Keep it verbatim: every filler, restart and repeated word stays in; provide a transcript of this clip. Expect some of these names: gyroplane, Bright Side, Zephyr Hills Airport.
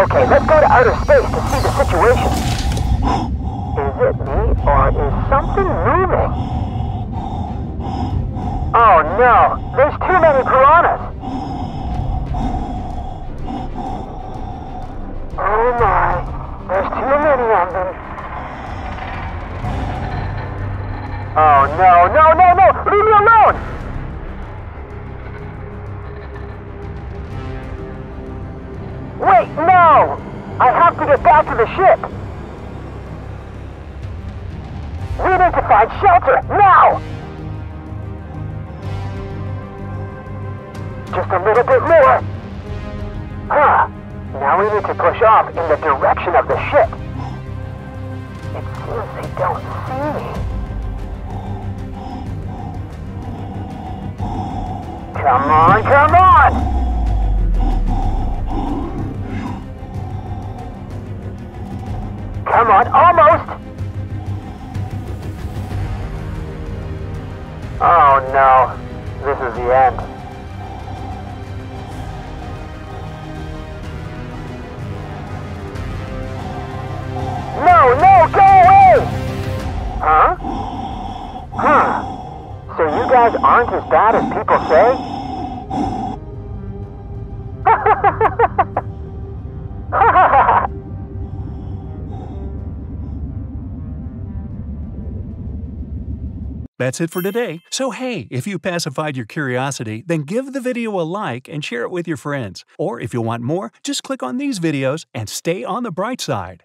Okay, let's go to outer space to see the situation. Is it me, or is something moving? Oh no, there's too many piranhas. Oh my, there's too many of them. Oh no, no, no, no, leave me alone! Wait, no! I have to get back to the ship! We need to find shelter, now! Just a little bit more! Huh, now we need to push off in the direction of the ship. It seems they don't see me. Come on, come on! Come on, almost! Oh no, this is the end. No, no, go away! Huh? Huh. So you guys aren't as bad as people say? That's it for today. So hey, if you pacified your curiosity, then give the video a like and share it with your friends. Or if you want more, just click on these videos and stay on the bright side.